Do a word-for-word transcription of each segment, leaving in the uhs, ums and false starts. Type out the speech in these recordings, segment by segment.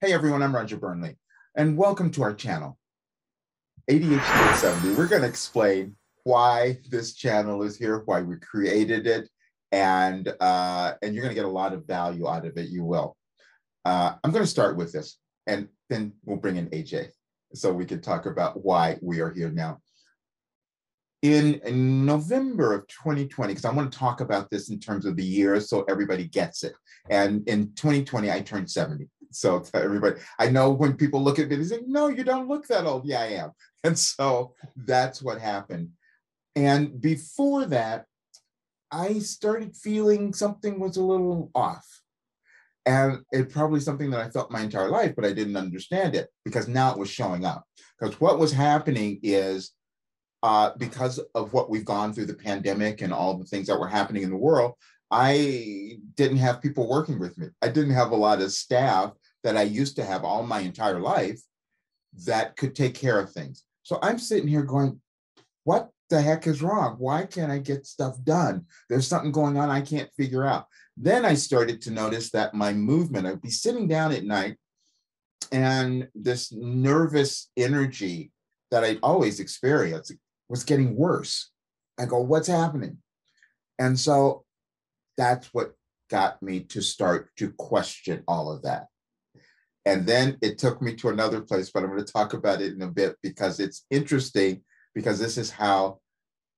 Hey everyone, I'm Roger Burnley, and welcome to our channel, A D H D seventy. We're going to explain why this channel is here, why we created it, and uh, and you're going to get a lot of value out of it, you will. Uh, I'm going to start with this, and then we'll bring in A J, so we can talk about why we are here now. In, in November of twenty twenty, because I want to talk about this in terms of the year so everybody gets it, and in twenty twenty, I turned seventy. So to everybody, I know when people look at me, they say, no, you don't look that old. Yeah, I am. And so that's what happened. And before that, I started feeling something was a little off. And it probably something that I felt my entire life, but I didn't understand it because now it was showing up. Because what was happening is uh, because of what we've gone through, the pandemic and all the things that were happening in the world, I didn't have people working with me. I didn't have a lot of staff that I used to have all my entire life that could take care of things. So I'm sitting here going, what the heck is wrong? Why can't I get stuff done? There's something going on I can't figure out. Then I started to notice that my movement, I'd be sitting down at night and this nervous energy that I'd always experienced was getting worse. I go, what's happening? And so that's what got me to start to question all of that. And then it took me to another place, but I'm going to talk about it in a bit because it's interesting, because this is how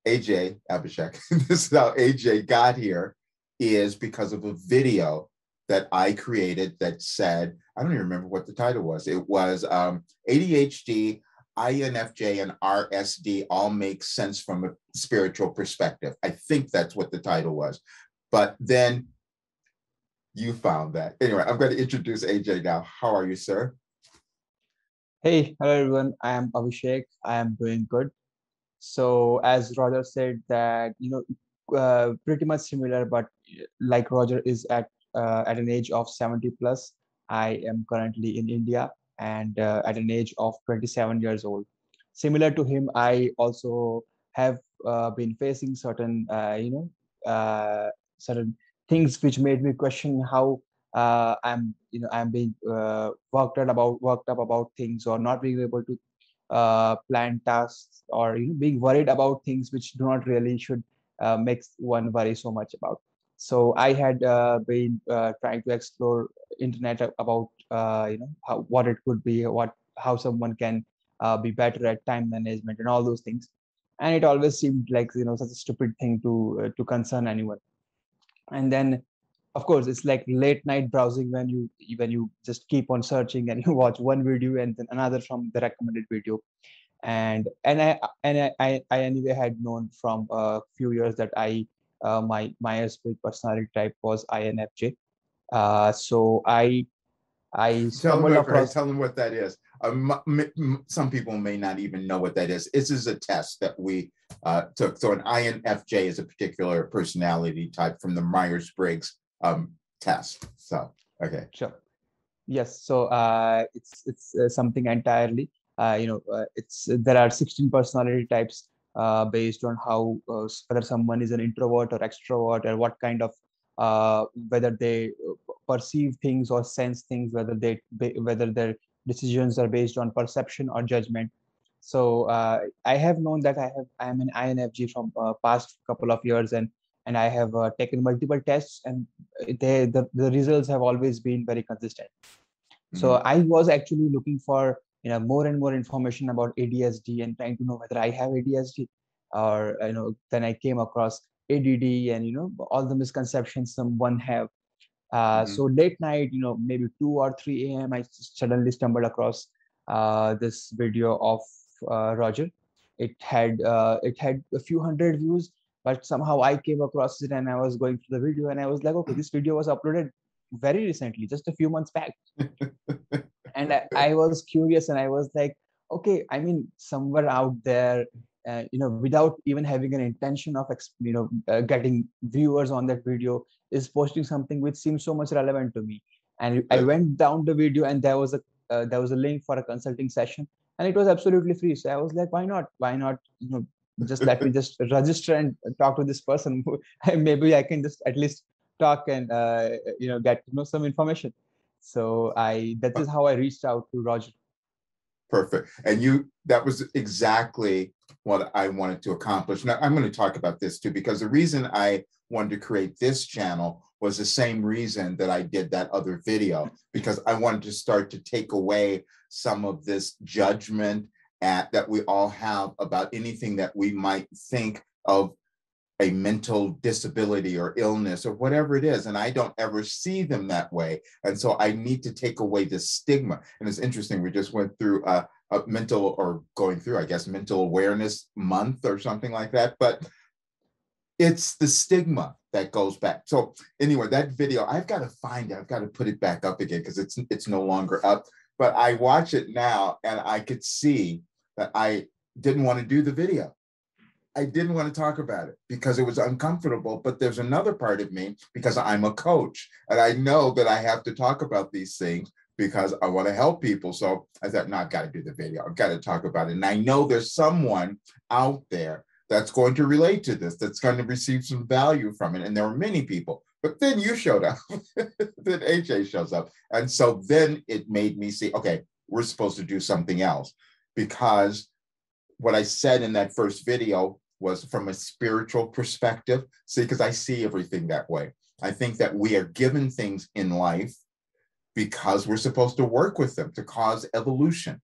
A J, Abhishek, this is how A J got here, is because of a video that I created that said, I don't even remember what the title was. It was um, A D H D, I N F J, and R S D all make sense from a spiritual perspective. I think that's what the title was. But then you found that. Anyway, I'm going to introduce A J now. How are you, sir? Hey, hello, everyone. I am Abhishek. I am doing good. So as Roger said that, you know, uh, pretty much similar, but like Roger is at, uh, at an age of seventy plus, I am currently in India and uh, at an age of twenty-seven years old. Similar to him, I also have uh, been facing certain, uh, you know, uh, certain things which made me question how uh, I'm, you know, I'm being uh, worked out about, worked up about things, or not being able to uh, plan tasks, or you know, being worried about things which do not really should uh, make one worry so much about. So I had uh, been uh, trying to explore internet about, uh, you know, how, what it could be, what how someone can uh, be better at time management and all those things, and it always seemed like you know such a stupid thing to uh, to concern anyone. And then, of course, it's like late night browsing when you when you just keep on searching and you watch one video and then another from the recommended video. And and I and I I anyway had known from a few years that I uh, my Myers-Briggs personality type was I N F J. Uh, so I I tell them, across... tell them what that is. Um, some people may not even know what that is. This is a test that we uh, took. So an I N F J is a particular personality type from the Myers-Briggs um, test. So, okay. Sure. Yes. So uh, it's it's uh, something entirely, uh, you know, uh, it's there are sixteen personality types uh, based on how uh, whether someone is an introvert or extrovert, or what kind of uh, whether they perceive things or sense things, whether they whether they're decisions are based on perception or judgment. So uh, I have known that I have I am an I N F J from uh, past couple of years, and and I have uh, taken multiple tests, and they the, the results have always been very consistent. Mm-hmm. So I was actually looking for you know more and more information about A D H D and trying to know whether I have A D H D, or you know then I came across A D D and you know all the misconceptions someone have. Uh, mm-hmm. So late night, you know, maybe two or three A M, I suddenly stumbled across uh, this video of uh, Roger. It had uh, it had a few hundred views, but somehow I came across it and I was going through the video and I was like, okay, this video was uploaded very recently, just a few months back. And I, I was curious and I was like, okay, I mean, somewhere out there, uh, you know, without even having an intention of, you know, uh, getting viewers on that video, is posting something which seems so much relevant to me. And I went down the video and there was a uh, there was a link for a consulting session, and it was absolutely free. So I was like, why not? Why not? You know, just let me just register and talk to this person. Maybe I can just at least talk and uh, you know get you know some information. So I that is how I reached out to Roger. Perfect. And you, that was exactly what I wanted to accomplish. Now, I'm going to talk about this too, because the reason I wanted to create this channel was the same reason that I did that other video, because I wanted to start to take away some of this judgment at, that we all have about anything that we might think of a mental disability or illness or whatever it is. And I don't ever see them that way. And so I need to take away the stigma. And it's interesting, we just went through a, a mental or going through, I guess, mental awareness month or something like that. But it's the stigma that goes back. So anyway, that video, I've got to find it. I've got to put it back up again because it's, it's no longer up. But I watch it now and I could see that I didn't want to do the video. I didn't want to talk about it because it was uncomfortable, but there's another part of me because I'm a coach and I know that I have to talk about these things because I want to help people. So I thought, no, I've got to do the video. I've got to talk about it. And I know there's someone out there that's going to relate to this, that's going to receive some value from it. And there were many people, but then you showed up, then A J shows up. And so then it made me see, okay, we're supposed to do something else, because what I said in that first video was from a spiritual perspective. See, because I see everything that way. I think that we are given things in life because we're supposed to work with them to cause evolution,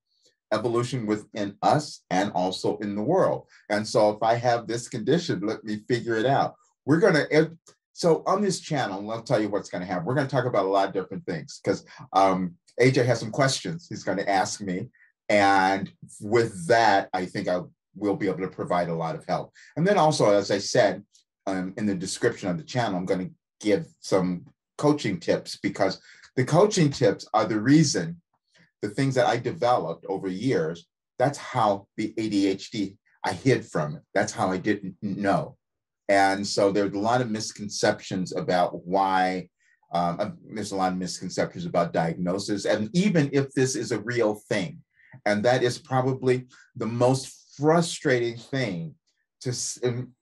evolution within us and also in the world. And so if I have this condition, let me figure it out. We're going to, so on this channel, I'll tell you what's going to happen. We're going to talk about a lot of different things because um, A J has some questions he's going to ask me. And with that, I think I will be able to provide a lot of help. And then also, as I said, um, in the description of the channel, I'm going to give some coaching tips, because the coaching tips are the reason, the things that I developed over years, that's how the A D H D, I hid from it. That's how I didn't know. And so there's a lot of misconceptions about why um, there's a lot of misconceptions about diagnosis. And even if this is a real thing, and that is probably the most frustrating thing, to um,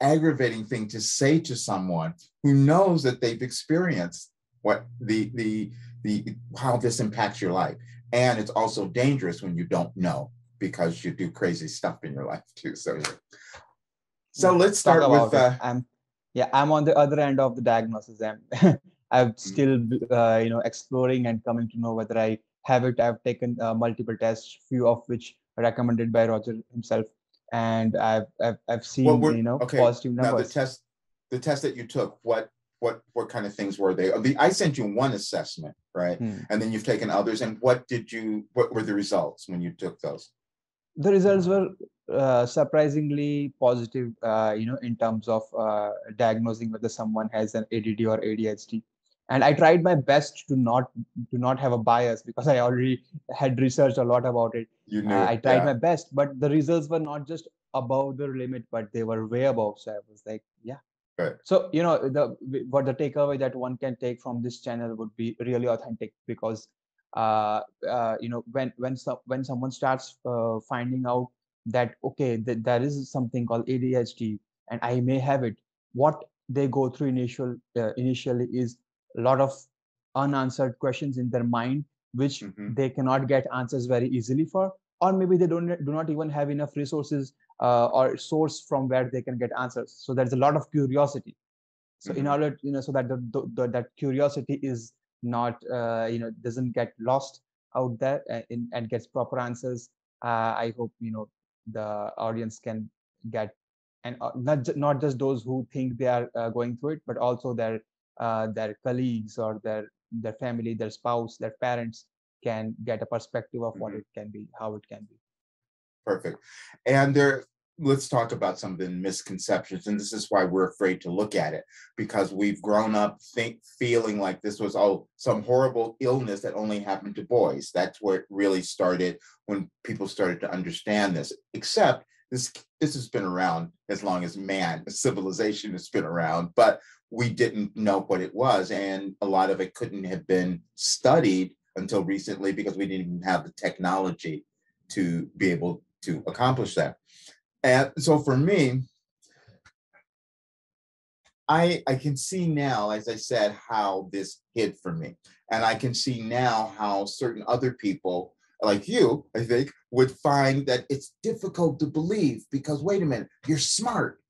aggravating thing to say to someone who knows that they've experienced what the, the, the, how this impacts your life. And it's also dangerous when you don't know, because you do crazy stuff in your life too. So, so let's start with, uh, I'm, yeah, I'm on the other end of the diagnosis. I'm, I'm still, uh, you know, exploring and coming to know whether I have it. I've taken uh, multiple tests, few of which are recommended by Roger himself, and I've I've, I've seen well, you know okay. positive numbers. Now the test, the test that you took, what what what kind of things were they? I sent you one assessment, right? Hmm. And then you've taken others. And what did you? What were the results when you took those? The results were uh, surprisingly positive. Uh, you know, in terms of uh, diagnosing whether someone has an A D D or A D H D. And I tried my best to not to not have a bias, because I already had researched a lot about it. You knew, uh, I tried yeah. my best, but the results were not just above the limit, but they were way above. So I was like, yeah. Right. So, you know, the what the takeaway that one can take from this channel would be really authentic, because, uh, uh, you know, when when so, when someone starts uh, finding out that, okay, that there is something called A D H D and I may have it, what they go through initial uh, initially is a lot of unanswered questions in their mind, which mm-hmm. they cannot get answers very easily for, or maybe they don't do not even have enough resources uh, or source from where they can get answers. So there's a lot of curiosity. So mm-hmm. in order, you know, so that the, the, that curiosity is not, uh, you know, doesn't get lost out there and, and gets proper answers. Uh, I hope you know the audience can get, and not not just those who think they are uh, going through it, but also their Uh, their colleagues or their their family, their spouse, their parents can get a perspective of what mm-hmm. it can be, how it can be. Perfect. And there, let's talk about some of the misconceptions. And this is why we're afraid to look at it, because we've grown up think, feeling like this was oh some horrible illness that only happened to boys. That's where it really started, when people started to understand this. Except this this has been around as long as man, civilization has been around, but we didn't know what it was, and a lot of it couldn't have been studied until recently, because we didn't even have the technology to be able to accomplish that. And so for me, I, I can see now, as I said, how this hid for me. And I can see now how certain other people like you, I think, would find that it's difficult to believe because, wait a minute, you're smart.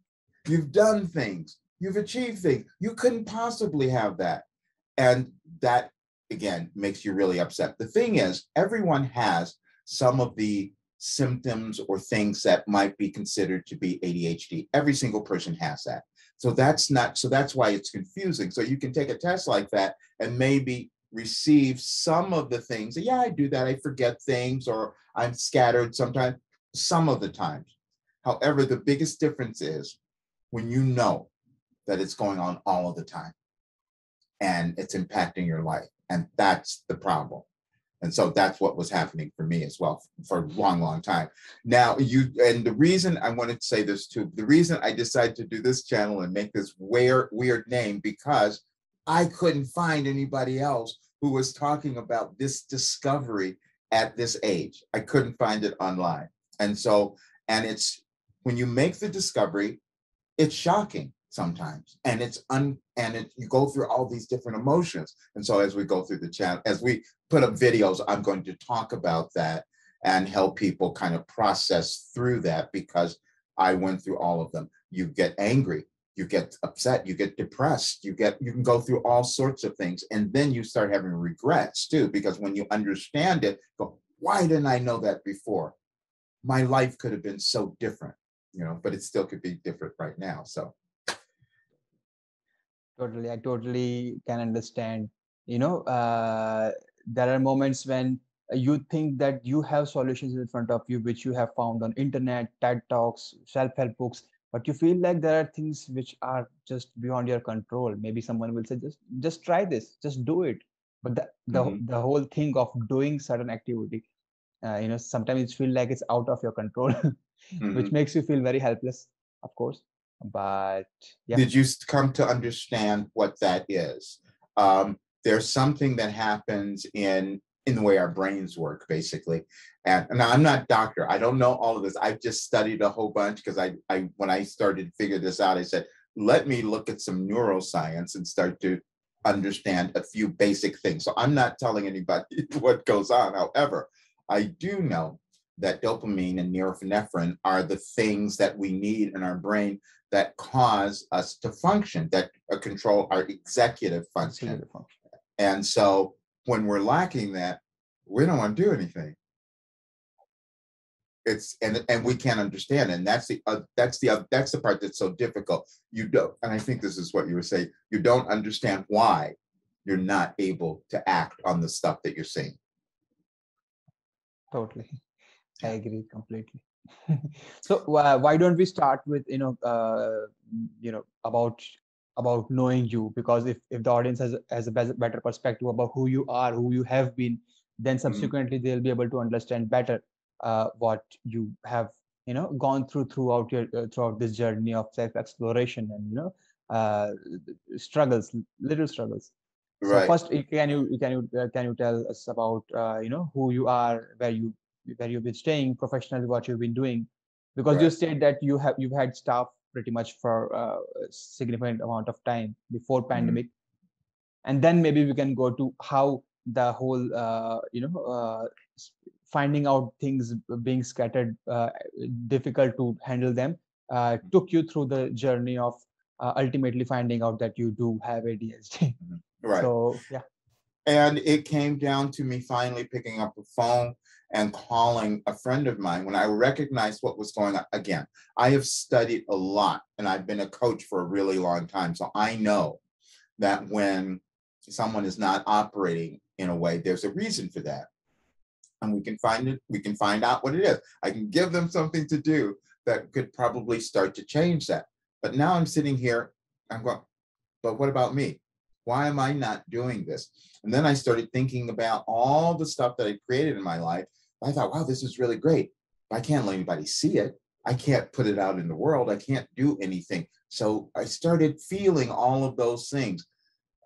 You've done things. You've achieved things. You couldn't possibly have that. And that, again, makes you really upset. The thing is, everyone has some of the symptoms or things that might be considered to be A D H D. Every single person has that. So that's not, so that's why it's confusing. So you can take a test like that and maybe receive some of the things. Yeah, I do that. I forget things, or I'm scattered sometimes, some of the times. However, the biggest difference is when you know that it's going on all of the time and it's impacting your life. And that's the problem. And so that's what was happening for me as well for a long, long time. Now, you, and the reason I wanted to say this too, the reason I decided to do this channel and make this weird, weird name, because I couldn't find anybody else who was talking about this discovery at this age. I couldn't find it online. And so, and it's, when you make the discovery, it's shocking sometimes, and it's un and it, you go through all these different emotions. And so as we go through the channel, as we put up videos, I'm going to talk about that and help people kind of process through that, because I went through all of them. You get angry, you get upset, you get depressed, you get, you can go through all sorts of things. And then you start having regrets too, because when you understand it, go, why didn't I know that before? My life could have been so different, you know, but it still could be different right now. So. Totally, I totally can understand. You know, uh, there are moments when you think that you have solutions in front of you, which you have found on internet, TED Talks, self-help books, but you feel like there are things which are just beyond your control. Maybe someone will say, just, just try this, just do it. But the, the, mm-hmm. the whole thing of doing certain activity, uh, you know, sometimes it feels like it's out of your control, mm-hmm. which makes you feel very helpless, of course. But yeah. Did you come to understand what that is? Um, there's something that happens in in the way our brains work, basically. And now I'm not a doctor. I don't know all of this. I've just studied a whole bunch because I, I when I started to figure this out, I said, let me look at some neuroscience and start to understand a few basic things. So I'm not telling anybody what goes on. However, I do know that dopamine and norepinephrine are the things that we need in our brain that cause us to function, that control our executive function. Executive function. And so when we're lacking that, we don't want to do anything. It's and and we can't understand it. And that's the uh, that's the uh, that's the part that's so difficult. You don't, and I think this is what you were saying. You don't understand why you're not able to act on the stuff that you're seeing. Totally. I agree completely. So uh, why don't we start with, you know, uh, you know, about about knowing you, because if, if the audience has, has a better perspective about who you are, who you have been, then subsequently mm-hmm. they'll be able to understand better uh, what you have, you know, gone through throughout your uh, throughout this journey of self-exploration and, you know, uh, struggles, little struggles. Right. So first, can you can you uh, can you tell us about, uh, you know, who you are, where you where you've been staying professionally, what you've been doing, because right. you said that you have you've had staff pretty much for a significant amount of time before pandemic, mm-hmm. and then maybe we can go to how the whole uh, you know uh, finding out things being scattered, uh, difficult to handle them, uh, took you through the journey of uh, ultimately finding out that you do have A D H D. Mm-hmm. Right. So yeah. And it came down to me finally picking up the phone and calling a friend of mine when I recognized what was going on. Again, I have studied a lot and I've been a coach for a really long time. So I know that when someone is not operating in a way, there's a reason for that. And we can find it, we can find out what it is. I can give them something to do that could probably start to change that. But now I'm sitting here, I'm going, but what about me? Why am I not doing this? And then I started thinking about all the stuff that I created in my life. I thought, wow, this is really great. I can't let anybody see it. I can't put it out in the world. I can't do anything. So I started feeling all of those things.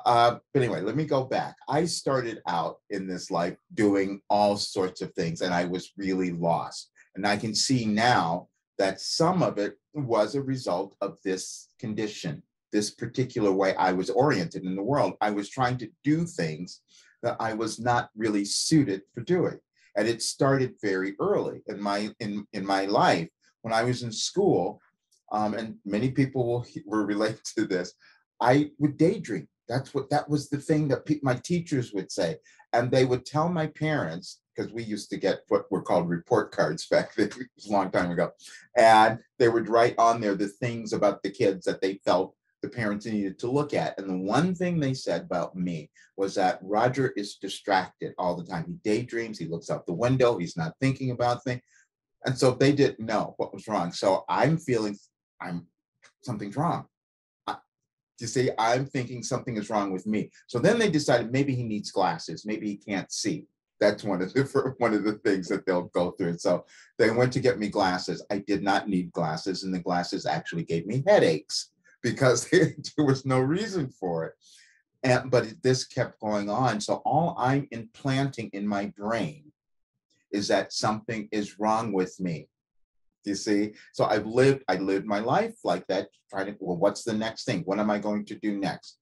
Uh, but anyway, let me go back. I started out in this life doing all sorts of things, and I was really lost. And I can see now that some of it was a result of this condition this particular way I was oriented in the world. I was trying to do things that I was not really suited for doing. And it started very early in my in, in my life when I was in school. Um, and many people will, will relate to this. I would daydream. That's what that was the thing that pe- my teachers would say. And they would tell my parents, because we used to get what were called report cards back then, it was a long time ago. And they would write on there the things about the kids that they felt the parents needed to look at. And the one thing they said about me was that Roger is distracted all the time. He daydreams, he looks out the window, he's not thinking about things. And so they didn't know what was wrong. So I'm feeling I'm something's wrong. You see, I'm thinking something is wrong with me. So then they decided maybe he needs glasses, maybe he can't see. That's one of the one of the things that they'll go through. So they went to get me glasses. I did not need glasses, and the glasses actually gave me headaches because there was no reason for it. And but this kept going on. So all I'm implanting in my brain is that something is wrong with me. You see, so I've lived, I lived my life like that, trying to, well, what's the next thing? What am I going to do next?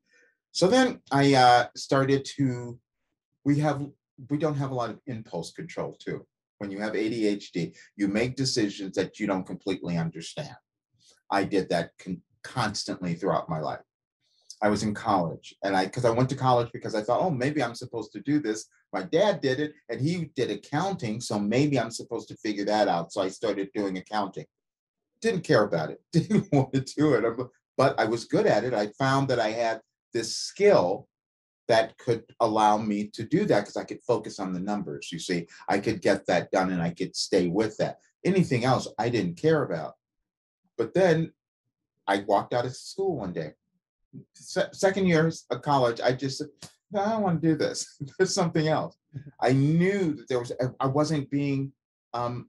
So then I uh, started to, we have, we don't have a lot of impulse control too. When you have A D H D, you make decisions that you don't completely understand. I did that con- constantly throughout my life. I was in college and I, because I went to college because I thought, oh, maybe I'm supposed to do this. My dad did it and he did accounting. So maybe I'm supposed to figure that out. So I started doing accounting. Didn't care about it. Didn't want to do it. But I was good at it. I found that I had this skill that could allow me to do that because I could focus on the numbers. You see, I could get that done and I could stay with that. Anything else I didn't care about. But then I walked out of school one day. Se- second year of college, I just said, no, I don't want to do this. There's something else. I knew that there was, I wasn't being um,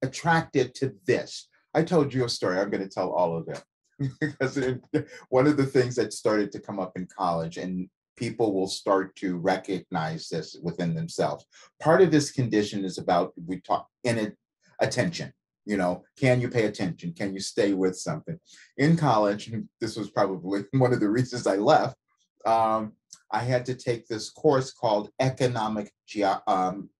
attracted to this. I told you a story. I'm going to tell all of them because it, one of the things that started to come up in college, and people will start to recognize this within themselves. Part of this condition is about, we talk in attention. You know, can you pay attention? Can you stay with something? In college, this was probably one of the reasons I left. Um, I had to take this course called economic ge- um,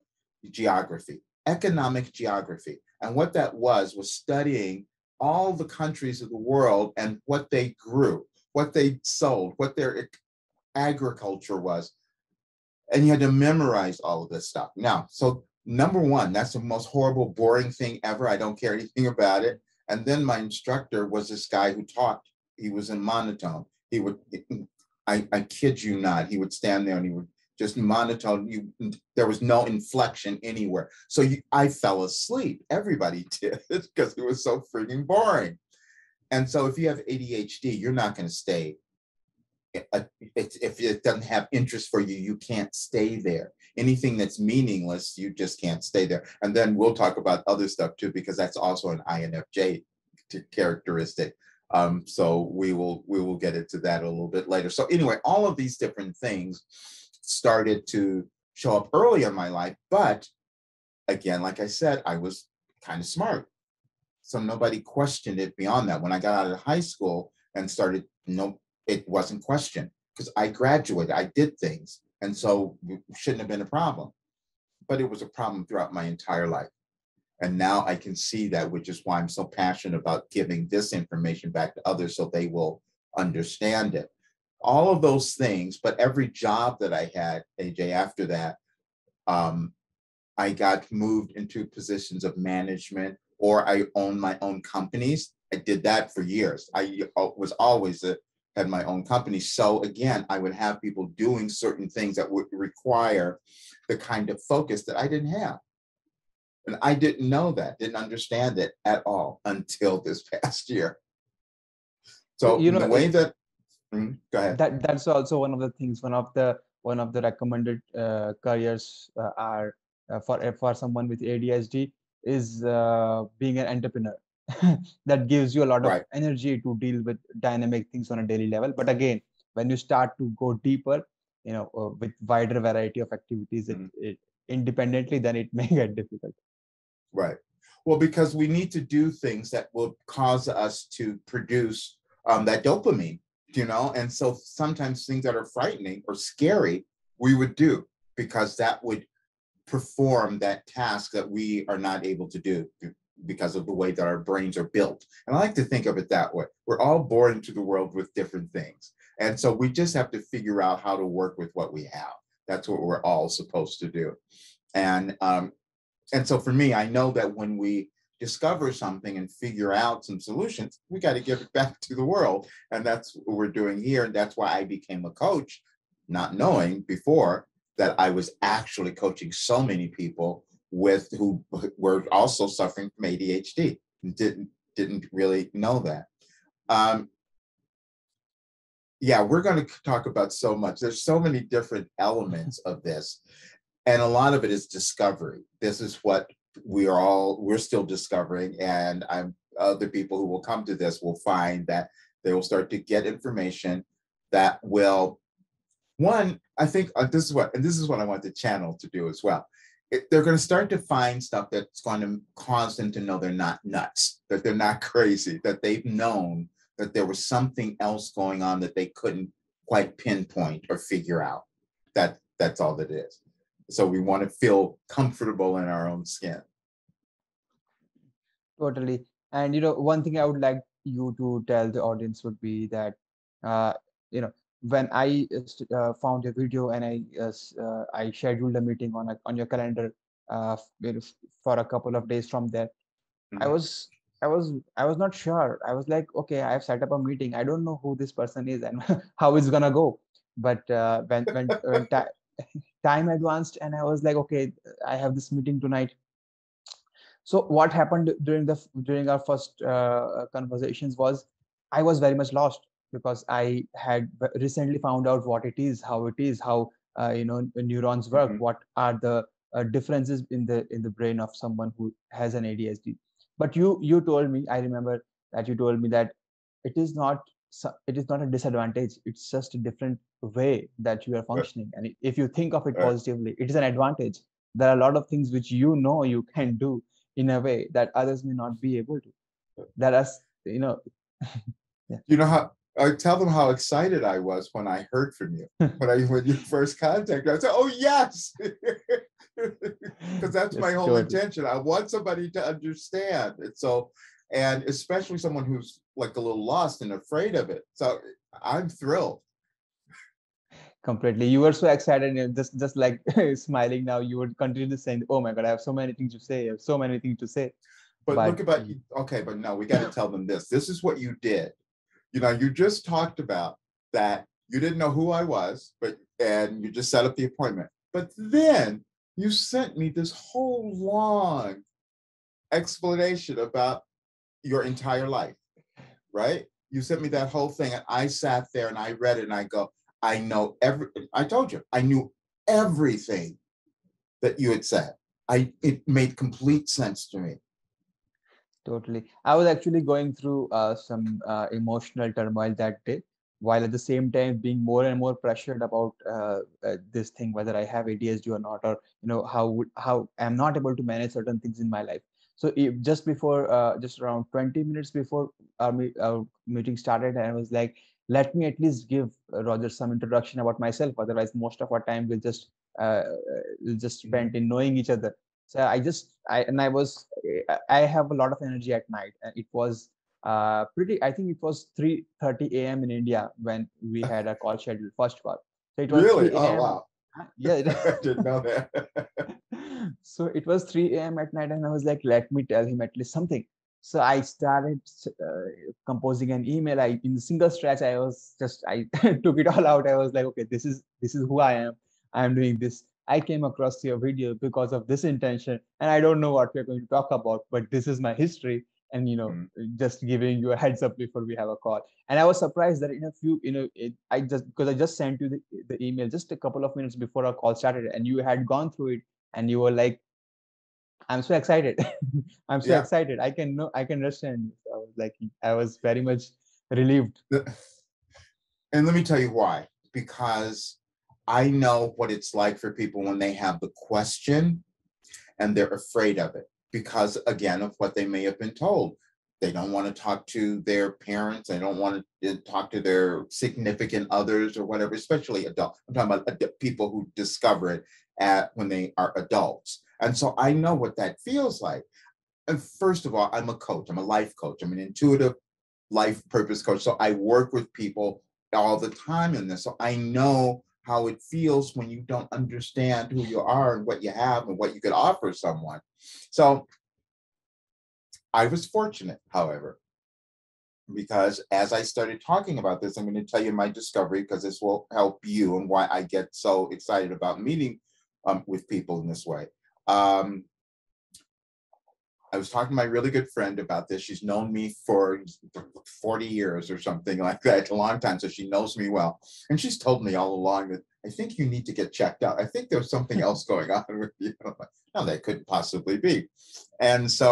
geography, economic geography. And what that was, was studying all the countries of the world and what they grew, what they sold, what their agriculture was. And you had to memorize all of this stuff. Now, so number one, that's the most horrible, boring thing ever. I don't care anything about it. And then my instructor was this guy who taught. He was in monotone. He would, I, I kid you not, he would stand there and he would just monotone. You, there was no inflection anywhere. So you, I fell asleep. Everybody did because it was so freaking boring. And so if you have A D H D, you're not going to stay. If it doesn't have interest for you, you can't stay there. Anything that's meaningless, you just can't stay there. And then we'll talk about other stuff too, because that's also an I N F J characteristic. Um, so we will we will get into that a little bit later. So anyway, all of these different things started to show up early in my life. But again, like I said, I was kind of smart. So nobody questioned it beyond that. When I got out of high school and started, no, it wasn't questioned because I graduated, I did things. And so it shouldn't have been a problem, but it was a problem throughout my entire life. And now I can see that, which is why I'm so passionate about giving this information back to others so they will understand it. All of those things, but every job that I had, A J, after that, um, I got moved into positions of management or I owned my own companies. I did that for years. I was always a had my own company. So again, I would have people doing certain things that would require the kind of focus that I didn't have. And I didn't know that, didn't understand it at all until this past year. So you know, the way that, mm, go ahead. That, that's also one of the things, one of the one of the recommended uh, careers uh, are uh, for, for someone with A D H D is uh, being an entrepreneur. That gives you a lot of right. energy to deal with dynamic things on a daily level. But again, when you start to go deeper, you know, uh, with wider variety of activities mm-hmm. it, it, independently, then it may get difficult. Right. Well, because we need to do things that will cause us to produce um, that dopamine, you know? And so sometimes things that are frightening or scary, we would do because that would perform that task that we are not able to do because of the way that our brains are built. And I like to think of it that way. We're all born into the world with different things. And so we just have to figure out how to work with what we have. That's what we're all supposed to do. And, um, and so for me, I know that when we discover something and figure out some solutions, we got to give it back to the world. And that's what we're doing here. And that's why I became a coach, not knowing before that I was actually coaching so many people with who were also suffering from A D H D. Didn't, didn't really know that. Um, yeah, we're going to talk about so much. There's so many different elements of this. And a lot of it is discovery. This is what we are all, we're still discovering. And I'm, other people who will come to this will find that they will start to get information that will, one, I think uh, this is what, and this is what I want the channel to do as well. It, they're going to start to find stuff that's going to cause them to know they're not nuts, that they're not crazy, that they've known that there was something else going on that they couldn't quite pinpoint or figure out. That, that's all that is. So we want to feel comfortable in our own skin. Totally. And, you know, one thing I would like you to tell the audience would be that, uh, you know, when I uh, found your video and I uh, I scheduled a meeting on a, on your calendar uh, for a couple of days from there, mm-hmm. I was I was I was not sure. I was like, okay, I've set up a meeting. I don't know who this person is and how it's gonna go. But uh, when when, when time advanced and I was like, okay, I have this meeting tonight. So what happened during the during our first uh, conversations was I was very much lost because I had recently found out what it is, how it is, how uh, you know neurons work, mm-hmm. what are the uh, differences in the in the brain of someone who has an A D H D. But you you told me, I remember that you told me that it is not it is not a disadvantage. It's just a different way that you are functioning. Right. And if you think of it right. positively, it is an advantage. There are a lot of things which you know you can do in a way that others may not be able to. That is, you know. Yeah. You know how, I tell them how excited I was when I heard from you. when I when you first contacted, I said, oh, yes. Because that's my whole intention. I want somebody to understand. And so, and especially someone who's like a little lost and afraid of it. So I'm thrilled. Completely. You were so excited and just, just like smiling now, you would continue saying, oh my God, I have so many things to say. I have so many things to say. But, but look about you. Okay, but no, we got to tell them this. This is what you did. You know, you just talked about that you didn't know who I was, but and you just set up the appointment. But then you sent me this whole long explanation about your entire life, right? You sent me that whole thing and I sat there and I read it and I go, I know every, I told you, I knew everything that you had said. I, it made complete sense to me. Totally. I was actually going through uh, some uh, emotional turmoil that day, while at the same time being more and more pressured about uh, uh, this thing, whether I have A D H D or not, or, you know, how, how I'm not able to manage certain things in my life. So if just before, uh, just around twenty minutes before our, me- our meeting started, I was like, let me at least give Roger some introduction about myself. Otherwise, most of our time we'll just uh, we'll just spend in knowing each other. So I just I and I was I have a lot of energy at night. It was uh, pretty. I think it was three thirty a m in India when we had a call scheduled, first call. So it was really oh wow yeah. I didn't know that. So it was three a m at night, and I was like, let me tell him at least something. So I started uh, composing an email. I, in a single stretch, I was just, I took it all out. I was like, okay, this is, this is who I am. I'm doing this. I came across your video because of this intention. And I don't know what we're going to talk about, but this is my history. And, you know, mm-hmm. just giving you a heads up before we have a call. And I was surprised that in a few, you know, it, I just, because I just sent you the, the email just a couple of minutes before our call started and you had gone through it and you were like, I'm so excited. I'm so yeah. excited. I can know, I can understand. I was like, I was very much relieved. And let me tell you why, because I know what it's like for people when they have the question and they're afraid of it because, again, of what they may have been told. They don't want to talk to their parents. They don't want to talk to their significant others or whatever, especially adults. I'm talking about ad- people who discover it at, when they are adults. And so I know what that feels like. And first of all, I'm a coach. I'm a life coach. I'm an intuitive life purpose coach. So I work with people all the time in this. So I know how it feels when you don't understand who you are and what you have and what you could offer someone. So I was fortunate, however, because as I started talking about this, I'm going to tell you my discovery, because this will help you and why I get so excited about meeting um, with people in this way. Um, I was talking to my really good friend about this. She's known me for forty years or something like that. It's a long time, so she knows me well. And she's told me all along that I think you need to get checked out. I think there's something else going on with you. No, that couldn't possibly be. And so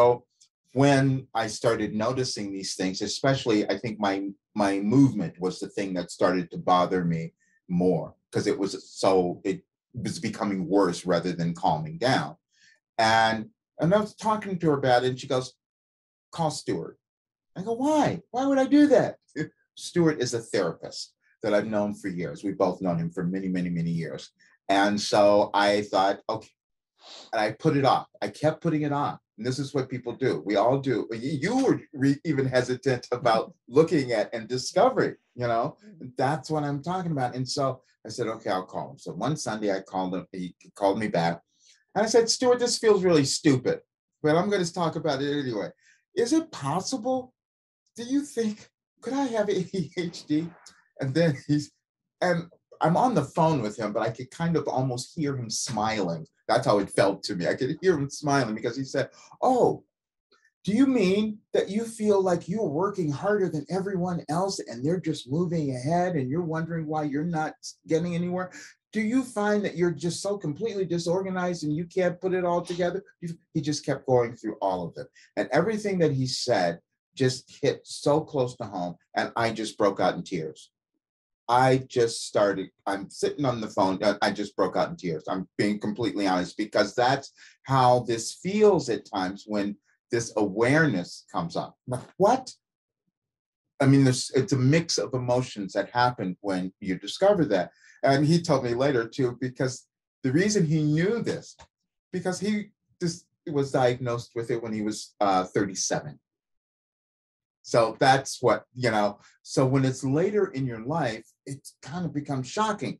when I started noticing these things, especially I think my my movement was the thing that started to bother me more, because it was so it was becoming worse rather than calming down. And And I was talking to her about it, and she goes, call Stuart. I go, why? Why would I do that? Stuart is a therapist that I've known for years. We've both known him for many, many, many years. And so I thought, okay. And I put it off. I kept putting it off. And this is what people do. We all do. You were re- even hesitant about looking at and discovering, you know, that's what I'm talking about. And so I said, okay, I'll call him. So one Sunday I called him. He called me back. And I said, Stuart, this feels really stupid, but I'm going to talk about it anyway. Is it possible? Do you think, could I have A D H D? And then he's, and I'm on the phone with him, but I could kind of almost hear him smiling. That's how it felt to me. I could hear him smiling because he said, oh, do you mean that you feel like you're working harder than everyone else and they're just moving ahead and you're wondering why you're not getting anywhere? Do you find that you're just so completely disorganized and you can't put it all together? He just kept going through all of them. And everything that he said just hit so close to home. And I just broke out in tears. I just started, I'm sitting on the phone. I just broke out in tears. I'm being completely honest, because that's how this feels at times when this awareness comes up. Like, what? I mean, there's, it's a mix of emotions that happen when you discover that. And he told me later too, because the reason he knew this, because he just was diagnosed with it when he was uh, thirty-seven. So that's what, you know, so when it's later in your life, it kind of becomes shocking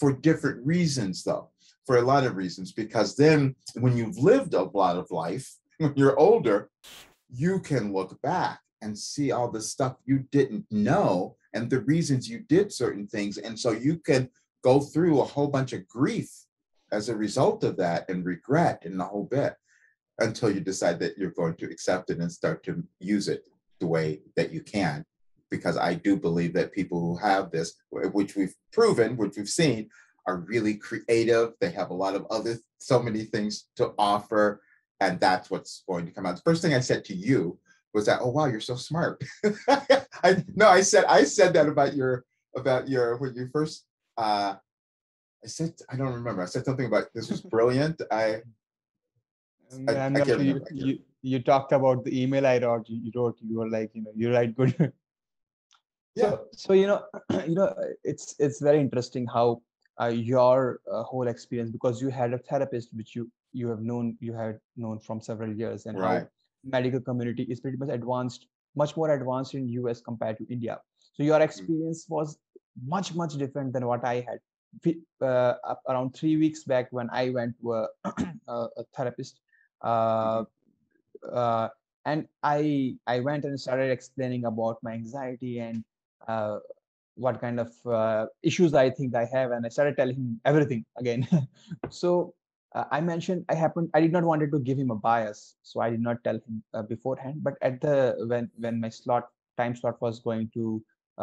for different reasons though, for a lot of reasons, because then when you've lived a lot of life, when you're older, you can look back and see all the stuff you didn't know and the reasons you did certain things. And so you can go through a whole bunch of grief as a result of that and regret and the whole bit until you decide that you're going to accept it and start to use it the way that you can. Because I do believe that people who have this, which we've proven, which we've seen, are really creative. They have a lot of other, so many things to offer. And that's what's going to come out. The first thing I said to you was that, oh wow, you're so smart. I no, I said I said that about your about your when you first uh I said I don't remember. I said something about this was brilliant. I and I, and I can't remember. You, you, you talked about the email I wrote, you wrote, you were like, you know, you write good. Yeah. So, so you know, you know, it's it's very interesting how uh, your uh, whole experience, because you had a therapist which you you have known you had known from several years, and right. How medical community is pretty much advanced, much more advanced in U S compared to India. So your experience was much, much different than what I had. Uh, around three weeks back when I went to a, a therapist, uh, uh, and I I went and started explaining about my anxiety and uh, what kind of uh, issues I think I have, and I started telling him everything again. So Uh, I mentioned I happened I did not wanted to give him a bias, so I did not tell him uh, beforehand. But at the when when my slot time slot was going to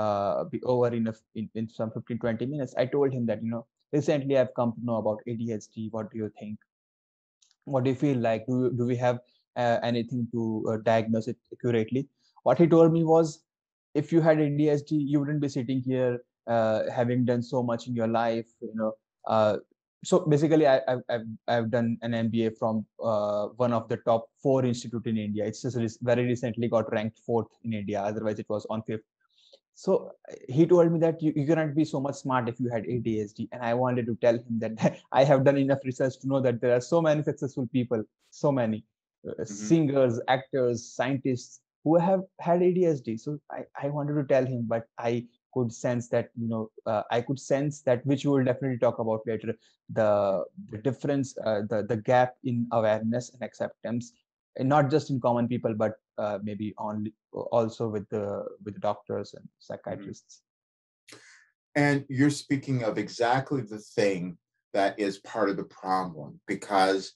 uh, be over in, a, in in some fifteen twenty minutes, I told him that, you know, recently I've come to know about A D H D. What do you think? What do you feel like? Do do we have uh, anything to uh, diagnose it accurately? What he told me was, if you had A D H D, you wouldn't be sitting here uh, having done so much in your life. You know. Uh, so basically, I, I've I've done an M B A from uh, one of the top four institute in India. It's just very recently got ranked fourth in India. Otherwise, it was on fifth. So he told me that you, you cannot be so much smart if you had A D H D. And I wanted to tell him that I have done enough research to know that there are so many successful people, so many uh, mm-hmm. singers, actors, scientists who have had A D H D. So I, I wanted to tell him, but I could sense that, you know, uh, I could sense that, which we will definitely talk about later, the, the difference, uh, the, the gap in awareness and acceptance, and not just in common people, but uh, maybe only also with the, with the doctors and psychiatrists. And you're speaking of exactly the thing that is part of the problem, because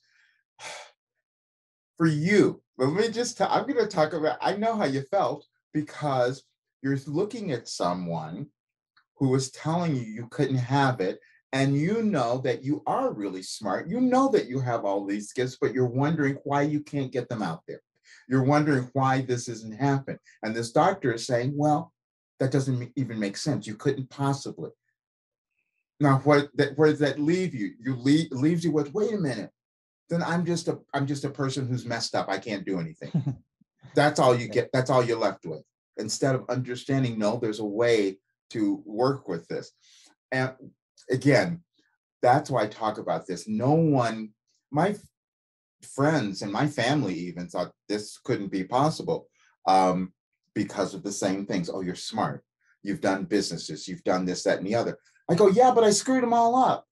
for you, let me just, t- I'm going to talk about, I know how you felt, because you're looking at someone who was telling you you couldn't have it, and you know that you are really smart. You know that you have all these gifts, but you're wondering why you can't get them out there. You're wondering why this isn't happening. And this doctor is saying, well, that doesn't even make sense. You couldn't possibly. Now, what, that, where does that leave you? You leave, leaves you with, wait a minute, then I'm just a, I'm just a person who's messed up. I can't do anything. That's all you get. That's all you're left with. Instead of understanding, no, there's a way to work with this. And again, that's why I talk about this. No one, my f- friends and my family even thought this couldn't be possible um, because of the same things. Oh, you're smart. You've done businesses. You've done this, that, and the other. I go, yeah, but I screwed them all up.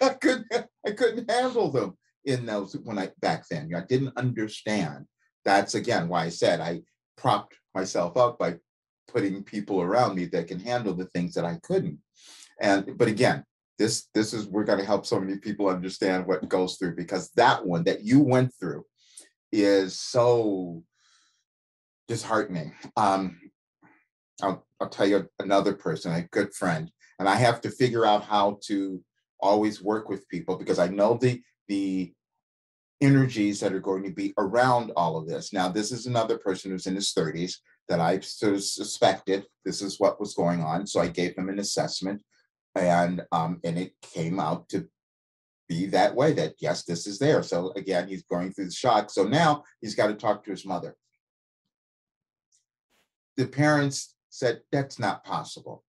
I couldn't, I couldn't handle them in those when I, back then. I didn't understand. That's, again, why I said I propped myself up by putting people around me that can handle the things that I couldn't. And, but again, this, this is, we're going to help so many people understand what goes through, because that one that you went through is so disheartening. Um, I'll, I'll tell you another person, a good friend, and I have to figure out how to always work with people, because I know the, the energies that are going to be around all of this. Now, this is another person who's in his thirties that I sort of suspected this is what was going on. So I gave him an assessment, and um, and it came out to be that way, that yes, this is there. So again, he's going through the shock. So now he's got to talk to his mother. The parents said, that's not possible.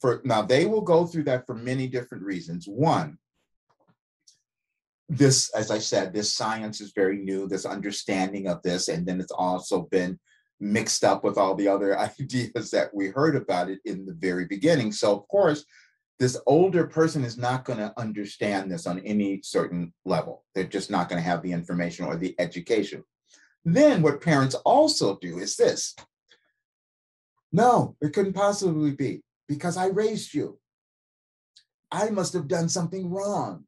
For now, they will go through that for many different reasons. One, this, as I said, this science is very new, this understanding of this, and then it's also been mixed up with all the other ideas that we heard about it in the very beginning. So, of course, this older person is not going to understand this on any certain level. They're just not going to have the information or the education. Then what parents also do is this. No, it couldn't possibly be, because I raised you. I must have done something wrong.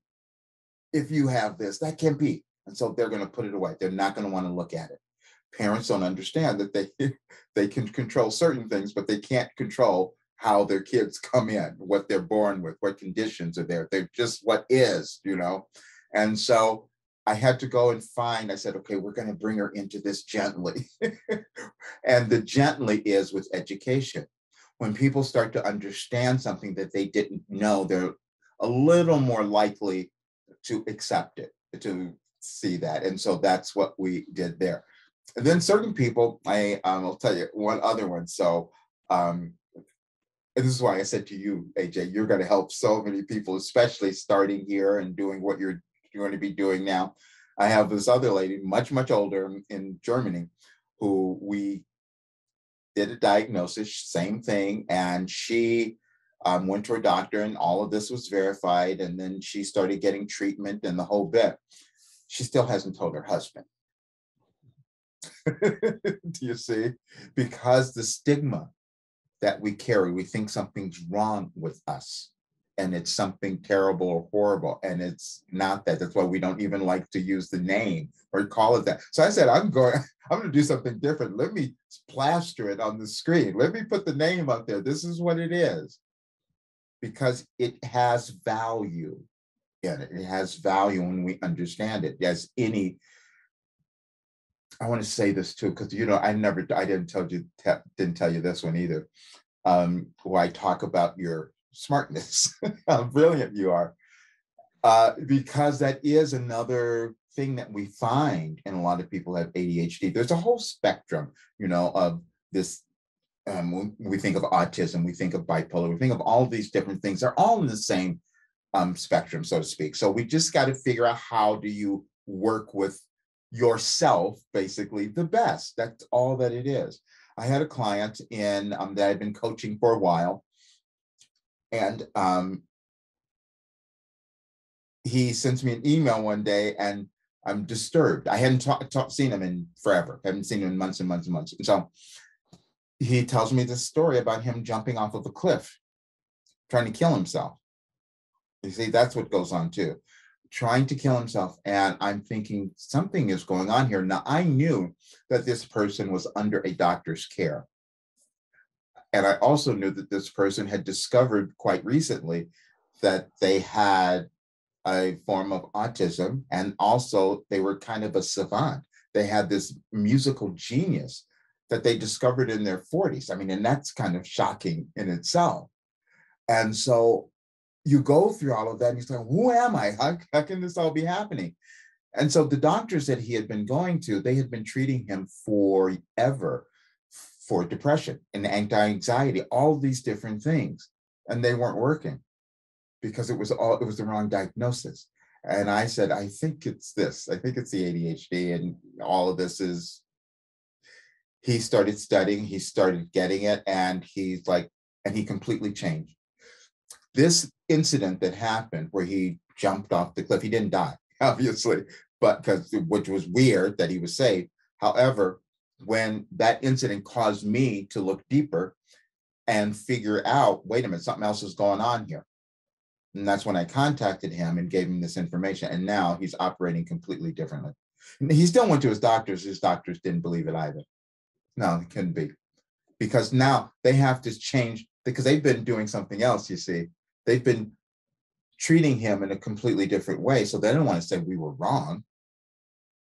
If you have this, that can't be. And so they're going to put it away. They're not going to want to look at it. Parents don't understand that they, they can control certain things, but they can't control how their kids come in, what they're born with, what conditions are there. They're just what is, you know. And so I had to go and find, I said, okay, we're going to bring her into this gently. And the gently is with education. When people start to understand something that they didn't know, they're a little more likely to accept it, to see that. And so that's what we did there. And then certain people, I, um, I'll tell you one other one. So um, and this is why I said to you, A J, you're going to help so many people, especially starting here and doing what you're, you're going to be doing now. I have this other lady, much, much older in Germany, who we did a diagnosis, same thing. And she Um, went to her doctor, and all of this was verified, and then she started getting treatment and the whole bit. She still hasn't told her husband. Do you see? Because the stigma that we carry, we think something's wrong with us, and it's something terrible or horrible, and it's not that. That's why we don't even like to use the name or call it that. So I said, I'm going, I'm going to do something different. Let me plaster it on the screen. Let me put the name up there. This is what it is. Because it has value in it. It has value when we understand it. As any, I want to say this too, because you know, I never, I didn't tell you, te- didn't tell you this one either. Um, where I talk about your smartness, how brilliant you are. uh, because that is another thing that we find in a lot of people who have A D H D. There's a whole spectrum, you know, of this. Um, we think of autism, we think of bipolar, we think of all these different things. They're all in the same um, spectrum, so to speak. So we just got to figure out how do you work with yourself, basically, the best. That's all that it is. I had a client in um, that I'd been coaching for a while, and um, he sends me an email one day, and I'm disturbed. I hadn't ta- ta- seen him in forever. I haven't seen him in months and months and months. And so he tells me this story about him jumping off of a cliff, trying to kill himself. You see, that's what goes on too, trying to kill himself. And I'm thinking something is going on here. Now, I knew that this person was under a doctor's care. And I also knew that this person had discovered quite recently that they had a form of autism. And also they were kind of a savant. They had this musical genius that they discovered in their forties. I mean, and that's kind of shocking in itself. And so you go through all of that and you say, who am I? How, how can this all be happening? And so the doctors that he had been going to, they had been treating him forever for depression and anti-anxiety, all these different things. And they weren't working because it was all, it was the wrong diagnosis. And I said, I think it's this, I think it's the A D H D, and all of this is. He started studying, he started getting it, and he's like, and he completely changed. This incident that happened where he jumped off the cliff, he didn't die, obviously, but because, which was weird that he was saved. However, when that incident caused me to look deeper and figure out, wait a minute, something else is going on here. And that's when I contacted him and gave him this information. And now he's operating completely differently. He still went to his doctors. His doctors didn't believe it either. No, it couldn't be, because now they have to change, because they've been doing something else. You see, they've been treating him in a completely different way. So they don't want to say we were wrong.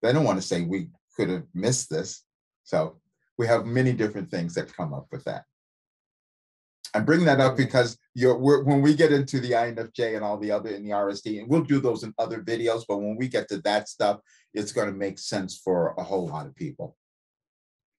They don't want to say we could have missed this. So we have many different things that come up with that. I bring that up because you're, we're, when we get into the I N F J and all the other in the R S D, and we'll do those in other videos, but when we get to that stuff, it's going to make sense for a whole lot of people.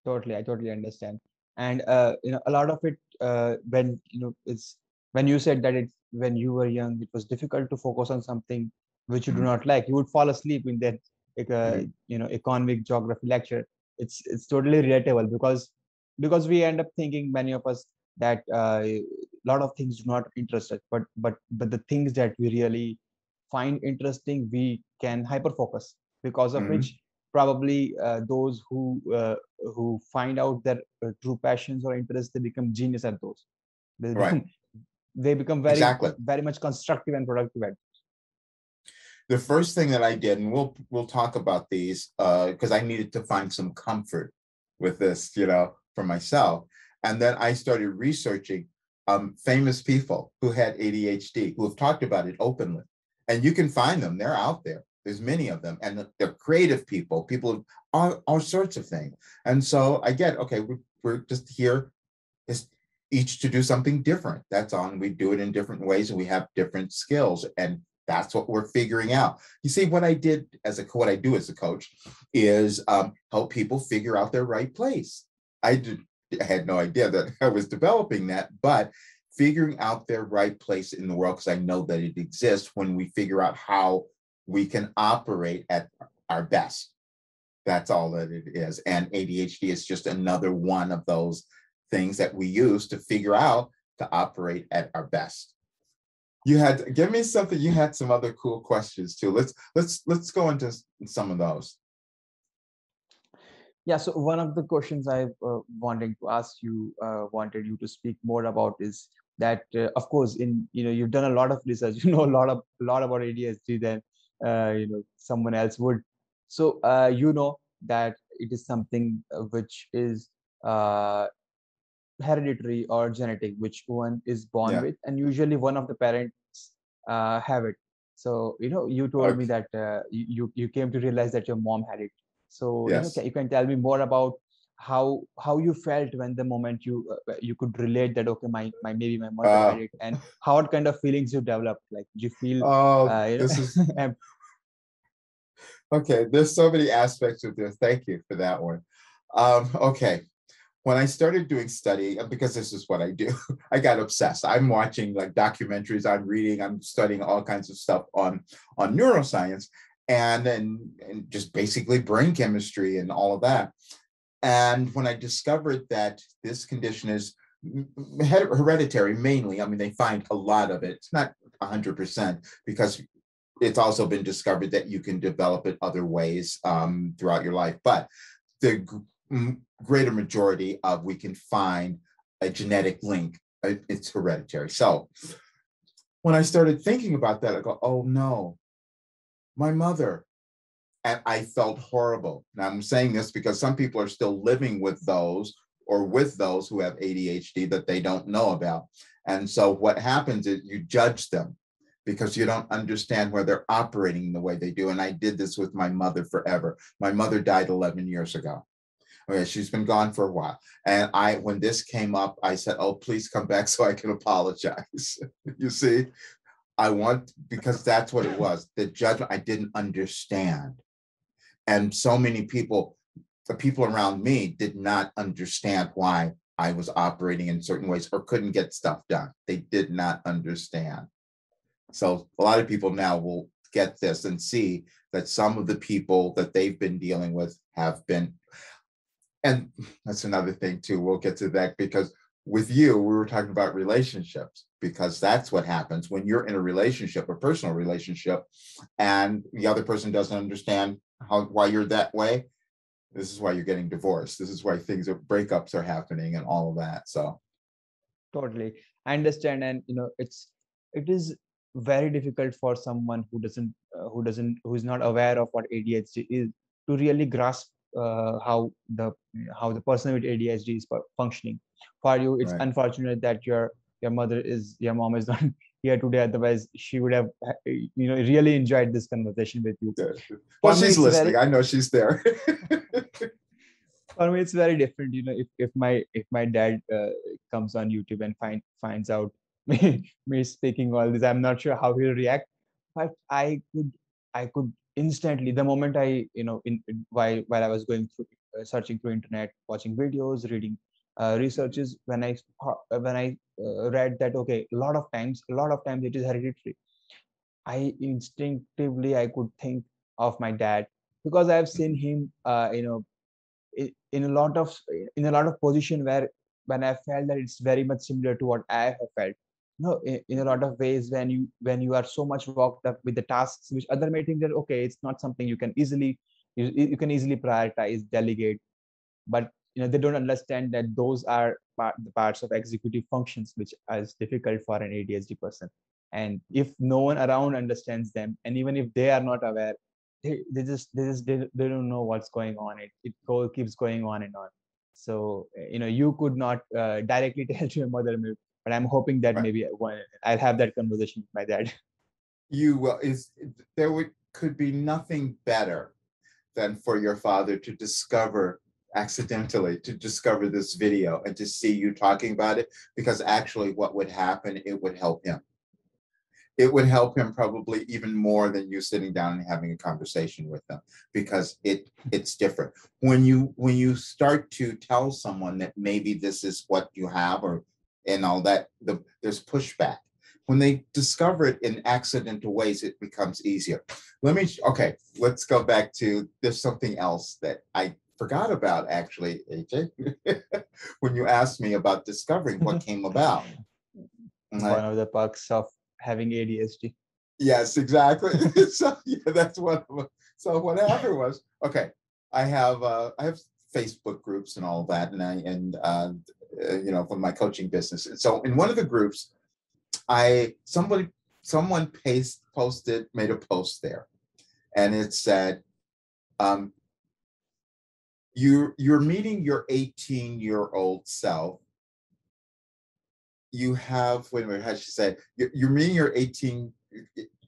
Totally, I totally understand. And uh, you know, a lot of it uh, when you know it's when you said that it when you were young, it was difficult to focus on something which you mm-hmm. do not like. You would fall asleep in that like, uh, mm-hmm. you know economic geography lecture. It's it's totally relatable because because we end up thinking, many of us, that a uh, lot of things do not interest us, but but but the things that we really find interesting, we can hyper focus, because of mm-hmm. which. Probably uh, those who uh, who find out their uh, true passions or interests, they become genius at those. They right. become, they become very, exactly. very much constructive and productive at those. The first thing that I did, and we'll we'll talk about these, because uh, I needed to find some comfort with this, you know, for myself. And then I started researching um, famous people who had A D H D, who have talked about it openly. And you can find them. They're out there. There's many of them, and they're creative people, people, all, all sorts of things. And so I get, okay, we're, we're just here, is each to do something different. That's all, and we do it in different ways, and we have different skills, and that's what we're figuring out. You see, what I did as a, what I do as a coach is um, help people figure out their right place. I did, I had no idea that I was developing that, but figuring out their right place in the world, because I know that it exists when we figure out how we can operate at our best. That's all that it is. And A D H D is just another one of those things that we use to figure out to operate at our best. You had, give me something, you had some other cool questions too. Let's, let's, let's go into some of those. Yeah, so one of the questions I uh, wanted to ask you, uh, wanted you to speak more about is that, uh, of course, in, you know, you've done a lot of research, you know, a lot of, a lot about A D H D then. Uh, you know, someone else would. So uh, you know that it is something which is uh, hereditary or genetic, which one is born yeah. with, and usually one of the parents uh, have it. So you know, you told okay. me that uh, you you came to realize that your mom had it. So yes. you know, you can tell me more about how how you felt when the moment you uh, you could relate that, okay, my my maybe my mother uh, had it, and how what kind of feelings you developed? Like, do you feel? Oh, uh, you this know? is okay. There's so many aspects of this. Thank you for that one. Um, okay, when I started doing study, because this is what I do, I got obsessed. I'm watching like documentaries. I'm reading. I'm studying all kinds of stuff on on neuroscience and and, and just basically brain chemistry and all of that. And when I discovered that this condition is hereditary mainly, I mean, they find a lot of it. It's not one hundred percent because it's also been discovered that you can develop it other ways um, throughout your life. But the g- greater majority of we can find a genetic link, it's hereditary. So when I started thinking about that, I go, oh no, my mother. And I felt horrible. Now I'm saying this because some people are still living with those or with those who have A D H D that they don't know about. And so what happens is you judge them because you don't understand where they're operating the way they do. And I did this with my mother forever. My mother died eleven years ago. Okay, she's been gone for a while. And I, when this came up, I said, oh, please come back so I can apologize. You see, I want, because that's what it was. The judgment, I didn't understand. And so many people, the people around me did not understand why I was operating in certain ways or couldn't get stuff done. They did not understand. So a lot of people now will get this and see that some of the people that they've been dealing with have been, and that's another thing too, we'll get to that, because with you, we were talking about relationships, because that's what happens when you're in a relationship, a personal relationship, and the other person doesn't understand how, why you're that way. This is why you're getting divorced. This is why things are, breakups are happening and all of that. So totally, I understand. And you know, it's, it is very difficult for someone who doesn't, uh, who doesn't, who's not aware of what A D H D is to really grasp uh, how the, how the person with A D H D is functioning. For you, it's right. Unfortunate that your, your mother is, your mom is not here today. Otherwise she would have, you know, really enjoyed this conversation with you. Well, for she's me, listening. Very, I know she's there. For me, it's very different. You know, if, if my, if my dad uh, comes on YouTube and find, finds out me, me speaking all this, I'm not sure how he'll react, but I could, I could instantly, the moment I, you know, in, in while, while I was going through, uh, searching through internet, watching videos, reading, Uh, researches, when I when I uh, read that, okay, a lot of times, a lot of times it is hereditary. I instinctively I could think of my dad because I have seen him, uh, you know, in, in a lot of in a lot of position where when I felt that it's very much similar to what I have felt. You know, in, in a lot of ways when you when you are so much walked up with the tasks which other may think that okay, it's not something you can easily you, you can easily prioritize, delegate, but you know, they don't understand that those are part, the parts of executive functions which is difficult for an A D H D person. And if no one around understands them, and even if they are not aware, they, they just they just they, they don't know what's going on. It it go, keeps going on and on. So you know, you could not uh, directly tell to your mother, but I'm hoping that right. maybe I'll have that conversation with my dad. You will. Is there would could be nothing better than for your father to discover. accidentally to discover this video and to see you talking about it, because actually what would happen, it would help him. It would help him probably even more than you sitting down and having a conversation with them, because it it's different. When you when you start to tell someone that maybe this is what you have or and all that, the, there's pushback. When they discover it in accidental ways, it becomes easier. Let me, okay, let's go back to, there's something else that I forgot about actually, A J, when you asked me about discovering what came about. One I, of the perks of having A D H D. Yes, exactly. So yeah, that's one of them. So what happened was, okay, I have uh, I have Facebook groups and all that, and I and uh, you know, for my coaching business. And so in one of the groups, I somebody someone paste, posted made a post there, and it said. Um, You're, you're meeting your eighteen-year-old self. You have, wait a minute, how did she say it? You're, you're meeting your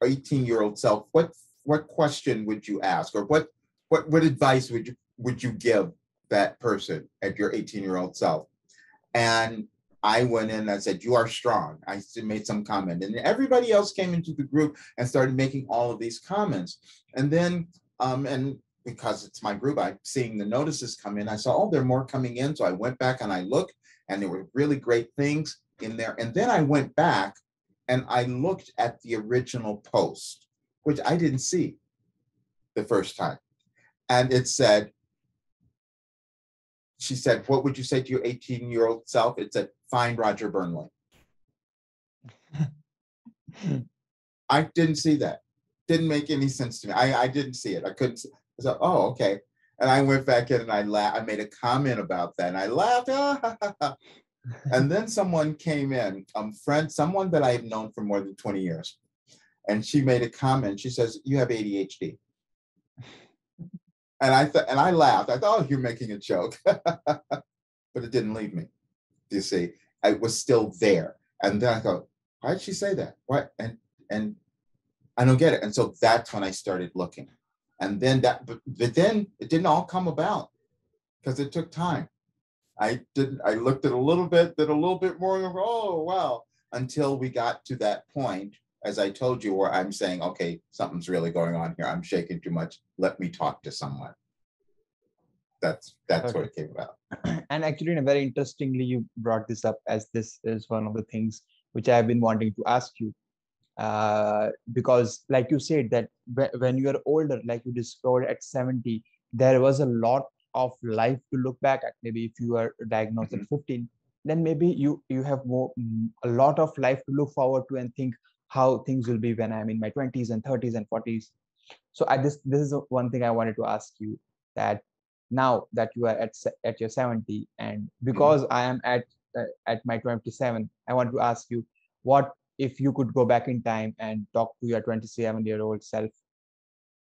eighteen-year-old self. What what question would you ask, or what what what advice would you would you give that person at your eighteen year old self. And I went in and I said, you are strong. I made some comment, and everybody else came into the group and started making all of these comments. And then, um, and because it's my group, I'm seeing the notices come in. I saw, oh, there are more coming in. So I went back and I looked, and there were really great things in there. And then I went back and I looked at the original post, which I didn't see the first time. And it said, she said, what would you say to your eighteen year old self? It said, find Roger Burnley. I didn't see that. Didn't make any sense to me. I, I didn't see it. I couldn't see it. I said, oh, okay. And I went back in and I laughed. I made a comment about that and I laughed. And then someone came in, um, friend, someone that I've known for more than twenty years. And she made a comment. She says, you have A D H D. And I thought, and I laughed. I thought, oh, you're making a joke, but it didn't leave me. You see, I was still there. And then I thought, why did she say that? What? And and I don't get it. And so that's when I started looking. And then that, but, but then it didn't all come about because it took time. I didn't. I looked at a little bit, did a little bit more. And oh wow! Until we got to that point, as I told you, where I'm saying, okay, something's really going on here. I'm shaking too much. Let me talk to someone. That's that's okay. What it came about. And actually, in a very interestingly, you brought this up, as this is one of the things which I have been wanting to ask you. Uh, because like you said, that when you are older, like you discovered at seventy, there was a lot of life to look back at. Maybe if you are diagnosed mm-hmm. at fifteen, then maybe you, you have more, a lot of life to look forward to and think, how things will be when I'm in my twenties and thirties and forties. So I just, this is one thing I wanted to ask you, that now that you are at, at your seventy, and because mm-hmm. I am at, uh, at my twenty-seven, I want to ask you, what if you could go back in time and talk to your twenty-seven year old self,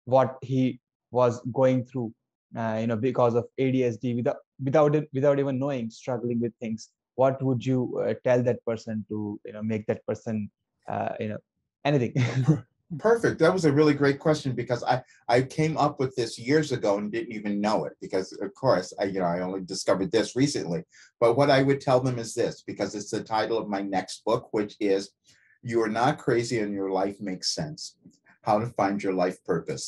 what he was going through, uh, you know, because of A D H D, without, without, it, without even knowing, struggling with things, what would you uh, tell that person to, you know, make that person Uh, you know, anything. Perfect. That was a really great question, because I, I came up with this years ago and didn't even know it, because of course, I, you know, I only discovered this recently. But what I would tell them is this, because it's the title of my next book, which is You Are Not Crazy and Your Life Makes Sense, How to Find Your Life Purpose.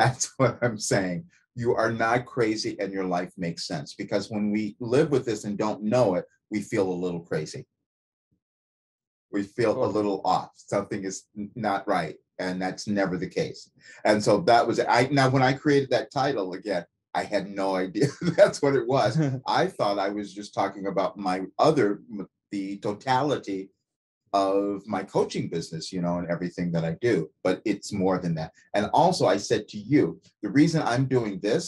That's what I'm saying. You are not crazy and your life makes sense, because when we live with this and don't know it, we feel a little crazy. We feel a little off. Something is not right, and that's never the case. And so that was I. Now, when I created that title again, I had no idea that's what it was. I thought I was just talking about my other, the totality of my coaching business, you know, and everything that I do. But it's more than that. And also, I said to you, the reason I'm doing this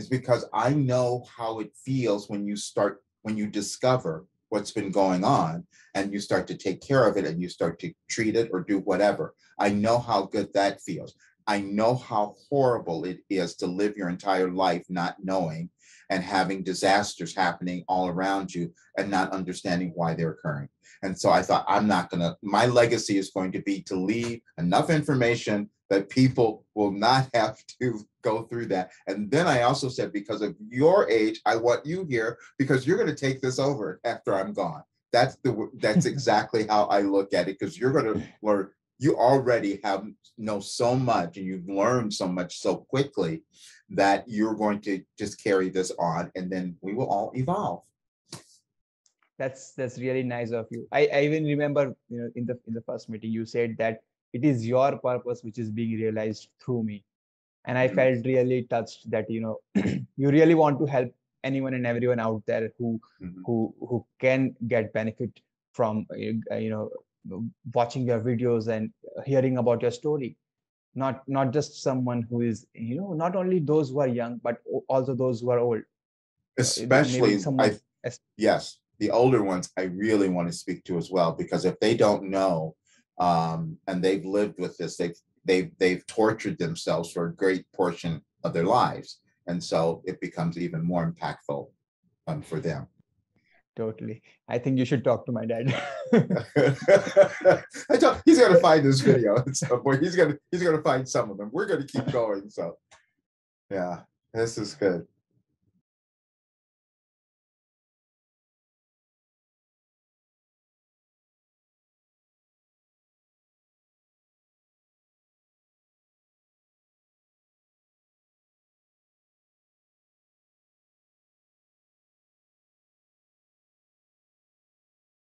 is because I know how it feels when you start, when you discover what's been going on, and you start to take care of it, and you start to treat it or do whatever. I know how good that feels. I know how horrible it is to live your entire life not knowing and having disasters happening all around you and not understanding why they're occurring. And so I thought, I'm not going to, my legacy is going to be to leave enough information that people will not have to go through that. And then I also said, because of your age, I want you here, because you're going to take this over after I'm gone. That's the that's exactly how I look at it, because you're going to learn. You already have know so much, and you've learned so much so quickly that you're going to just carry this on, and then we will all evolve. That's that's really nice of you. I, I even remember, you know, in the in the first meeting you said that it is your purpose which is being realized through me. And I felt really touched that, you know, you really want to help anyone and everyone out there who mm-hmm. who who can get benefit from, you know, watching your videos and hearing about your story. Not not just someone who is, you know, not only those who are young, but also those who are old. Especially, someone, I, yes, the older ones I really want to speak to as well, because if they don't know, um, and they've lived with this, they've They've, they've tortured themselves for a great portion of their lives. And so it becomes even more impactful um, for them. Totally. I think you should talk to my dad. I talk, he's going to find this video at some point. He's going to, he's going to find some of them. We're going to keep going. So yeah, this is good.